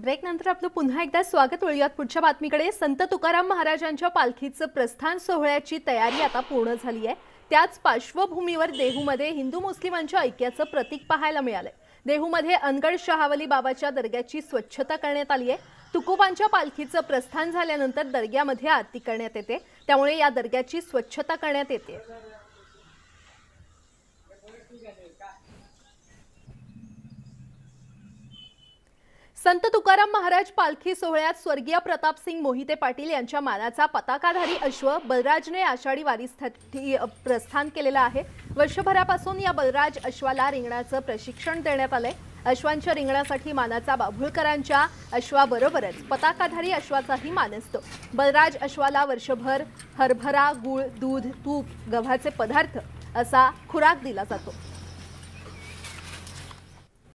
ब्रेकनंतर आपलं पुन्हा एकदा स्वागत वळूयात पुढच्या बातमीकडे। संत तुकाराम महाराजांच्या पालखीचं प्रस्थान सोहळ्याची तयारी आता पूर्ण झाली आहे। त्याच पार्श्वभूमीवर देहूमध्ये हिंदू मुस्लिमांच्या ऐक्याचं प्रतीक पाहायला मिळालं। देहूमध्ये अनगड शहावली बाबाच्या दर्ग्याची स्वच्छता करण्यात आली आहे। तुकोबांच्या पालखीचं प्रस्थान झाल्यानंतर दर्ग्यामध्ये आरती करण्यात येते, त्यामुळे या दर्ग्याची स्वच्छता करण्यात येते। संत तुकाराम महाराज पालखी सोहळ्यात स्वर्गीय प्रताप सिंह मोहिते पाटील यांच्या मानाचा पताकाधारी अश्व बलराजने आषाढी वारीसाठी प्रस्थान केलेला आहे। वर्षभरापासून या बलराज अश्वाला रिंगणाचं प्रशिक्षण देण्यात आलंय। अश्वांच्या रिंगणासाठी मानाचा बाभुळकरांच्या अश्वाबरोबरच पताकाधारी अश्वाचाही मान असतो। बलराज अश्वाला वर्षभर हरभरा, गूळ, दूध, तूप, गव्हाचे पदार्थ असा खुराक दिला जातो।